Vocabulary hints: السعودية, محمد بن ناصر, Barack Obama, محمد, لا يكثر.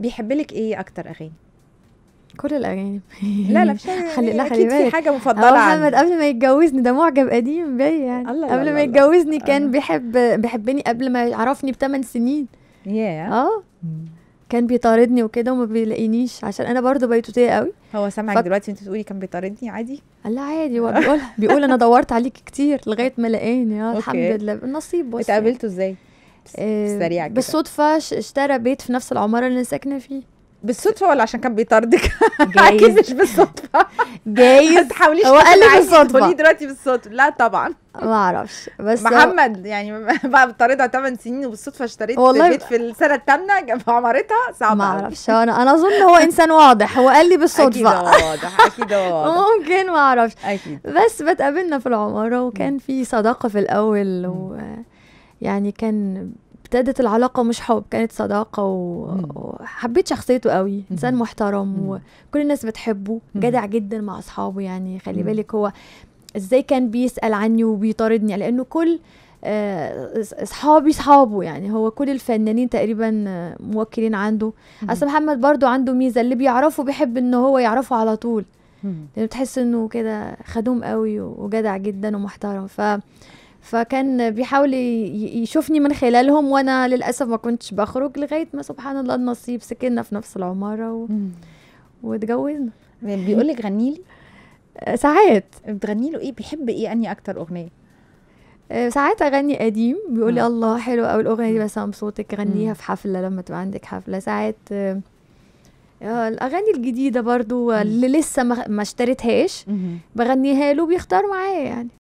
بيحبلك ايه اكتر اغاني؟ كل الاغاني. لا لا مش اكيد في حاجه مفضله عنه. محمد قبل ما يتجوزني ده معجب قديم بيا يعني. الله قبل الله ما يتجوزني الله. كان بيحبني قبل ما يعرفني ب8 سنين. ياه. كان بيطاردني وكده وما بيلاقينيش عشان انا برضو بيتوتيه قوي. هو سامعك دلوقتي انت بتقولي كان بيطاردني عادي؟ لا عادي، هو بيقول انا دورت عليك كتير لغايه ما لقاني. الحمد لله النصيب. بص اتقابلتوا ازاي؟ سريع كده بالصدفه. اشترى بيت في نفس العماره اللي انا ساكنه فيه. بالصدفه ولا عشان كان بيطاردك؟ اكيد مش بالصدفه. جايز. ما تحاوليش تقولي دلوقتي بالصدفه. لا طبعا ما اعرفش. بس محمد يعني بقى بطاردها 8 سنين وبالصدفه اشتريت بيت في السنه الثامنه جنب عمارتها. صعب. ما اعرفش. انا اظن هو انسان واضح. هو قال لي بالصدفه. اكيد هو واضح. اكيد هو واضح. ممكن ما اعرفش. اكيد. بس بتقابلنا في العماره وكان في صداقه في الاول يعني كان ابتدت العلاقة مش حب، كانت صداقة وحبيت شخصيته قوي، إنسان محترم وكل الناس بتحبه، جدع جدا مع أصحابه يعني. خلي بالك هو إزاي كان بيسأل عني وبيطاردني لأنه كل أصحابي أصحابه يعني. هو كل الفنانين تقريبا موكلين عنده. أصل محمد برضو عنده ميزة اللي بيعرفه بيحب إن هو يعرفه على طول، لأنه بتحس إنه كده خدوم قوي وجدع جدا ومحترم. فكان بيحاول يشوفني من خلالهم وانا للاسف ما كنتش بخرج لغايه ما سبحان الله النصيب سكننا في نفس العماره واتجوزنا. بيقول لك غني لي ساعات. بتغني له ايه؟ بيحب ايه؟ اني اكتر اغنيه ساعات اغني قديم بيقول لي الله حلو قوي الاغنيه دي بسام صوتك، غنيها في حفله لما تبقى عندك حفله. ساعات الاغاني الجديده برضو اللي لسه ما اشتريتهاش بغنيها له بيختار معايا يعني.